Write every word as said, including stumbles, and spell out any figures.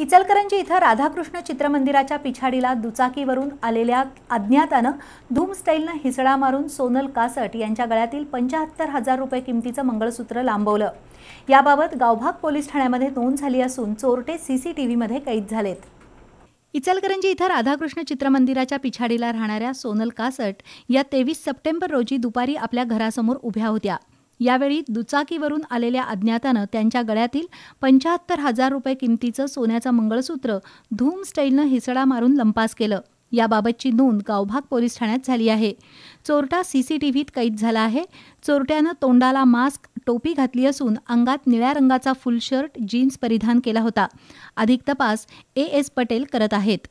इचलकरंजी इथं राधाकृष्ण चित्रमंदिराच्या पिछाडीला दुचाकीवरून आलेल्या अज्ञातानं धुमस्टाईलनं हिसडा मारून सोनल कासट यांच्या गळ्यातील पंचाहत्तर हजार रुपये किमतीचं मंगळसूत्र लांबवलं। याबाबत गावभाग पोलीस ठाण्यामध्ये नोंद झाली असून चोरटे सीसीटीव्हीमध्ये कैद झालेत। इचलकरंजी इथं राधाकृष्ण चित्रमंदिराच्या पिछाडीला राहणाऱ्या सोनल कासट या तेवीस सप्टेंबर रोजी दुपारी आपल्या घरासमोर उभ्या होत्या। यावेळी दुचाकीवरून आलेल्या अज्ञातानं त्यांच्या गळ्यातील पंचाहत्तर हजार रुपये किमतीचं सोन्याचं मंगळसूत्र धूम स्टाईलनं हिसडा मारून लंपास केलं। याबाबतची नोंद गावभाग पोलीस ठाण्यात झाली आहे। चोरटा सीसीटीव्हीत कैद झाला आहे। चोरट्यानं तोंडाला मास्क, टोपी घातली असून अंगात निळ्या रंगाचा फुल शर्ट, जीन्स परिधान केला होता। अधिक तपास ए एस पटेल करत आहेत।